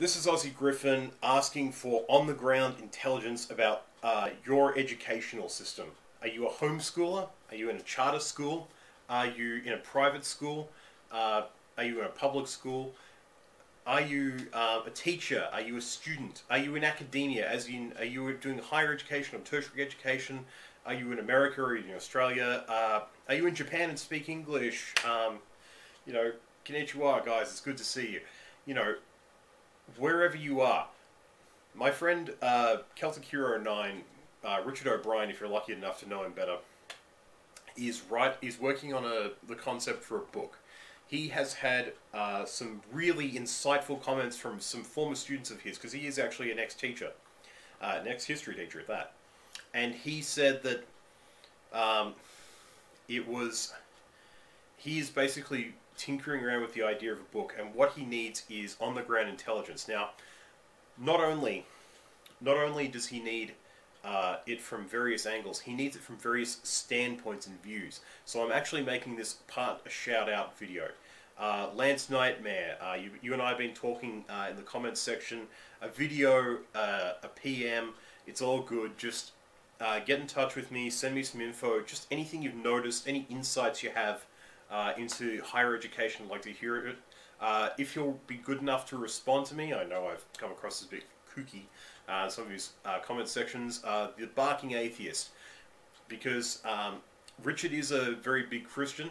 This is Aussie Griffin asking for on-the-ground intelligence about your educational system. Are you a homeschooler? Are you in a charter school? Are you in a private school? Are you in a public school? Are you a teacher? Are you a student? Are you in academia? As in, are you doing higher education or tertiary education? Are you in America or in Australia? Are you in Japan and speak English? You know, konnichiwa, guys. It's good to see you. You know, wherever you are, my friend Celtic Hero 9, Richard O'Brien, if you're lucky enough to know him better, is working on the concept for a book. He has had some really insightful comments from some former students of his, because he is actually an ex-teacher, an ex-history teacher at that. And he said that he is basically tinkering around with the idea of a book, and what he needs is on-the-ground intelligence. Now, not only does he need it from various angles, he needs it from various standpoints and views. So I'm actually making this part a shout-out video. Lance Knight Mare, you and I have been talking in the comments section, a video, a PM, it's all good. Just get in touch with me, send me some info, just anything you've noticed, any insights you have into higher education. I'd like to hear it. If you'll be good enough to respond to me, I know I've come across as a bit kooky, some of his comment sections, The Barking Atheist, because Richard is a very big Christian,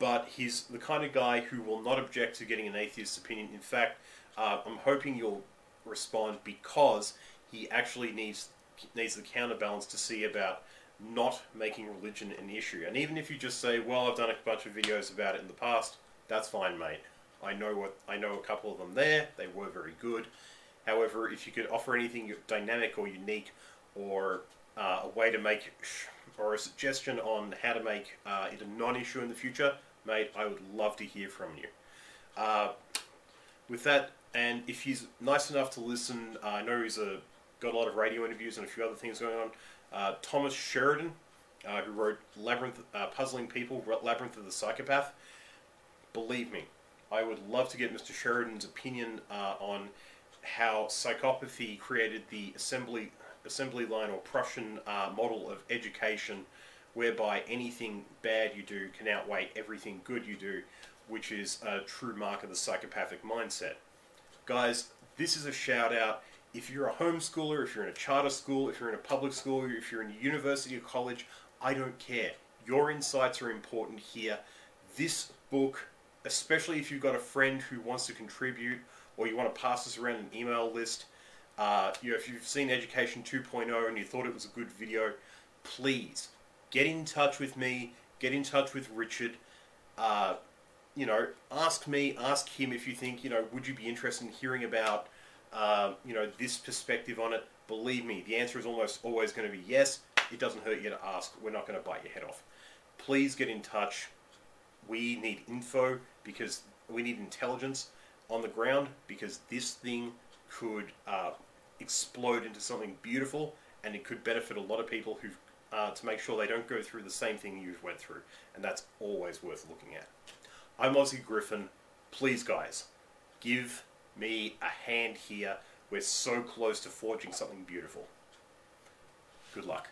but he's the kind of guy who will not object to getting an atheist's opinion. In fact, I'm hoping you'll respond, because he actually needs the counterbalance to see about not making religion an issue. And even if you just say, well, I've done a bunch of videos about it in the past, that's fine, mate. I know a couple of them there. They were very good. However, if you could offer anything dynamic or unique, or a way to make, or a suggestion on how to make it a non-issue in the future, mate, I would love to hear from you. With that, and if he's nice enough to listen, I know he's got a lot of radio interviews and a few other things going on. Thomas Sheridan, who wrote Labyrinth, Puzzling People, Labyrinth of the Psychopath. Believe me, I would love to get Mr. Sheridan's opinion on how psychopathy created the assembly line or Prussian model of education, whereby anything bad you do can outweigh everything good you do, which is a true mark of the psychopathic mindset. Guys, this is a shout out. If you're a homeschooler, if you're in a charter school, if you're in a public school, if you're in a university or college, I don't care. Your insights are important here. This book, especially if you've got a friend who wants to contribute, or you want to pass this around an email list, you know, if you've seen Education 2.0 and you thought it was a good video, please get in touch with me, get in touch with Richard. You know, ask me, ask him if you think, you know, would you be interested in hearing about you know, this perspective on it. Believe me, the answer is almost always going to be yes. It doesn't hurt you to ask. We're not going to bite your head off. Please get in touch. We need info, because we need intelligence on the ground, because this thing could explode into something beautiful, and it could benefit a lot of people who to make sure they don't go through the same thing you've went through, and that's always worth looking at. I'm Aussie Griffin. Please, guys, give me a hand here. We're so close to forging something beautiful. Good luck.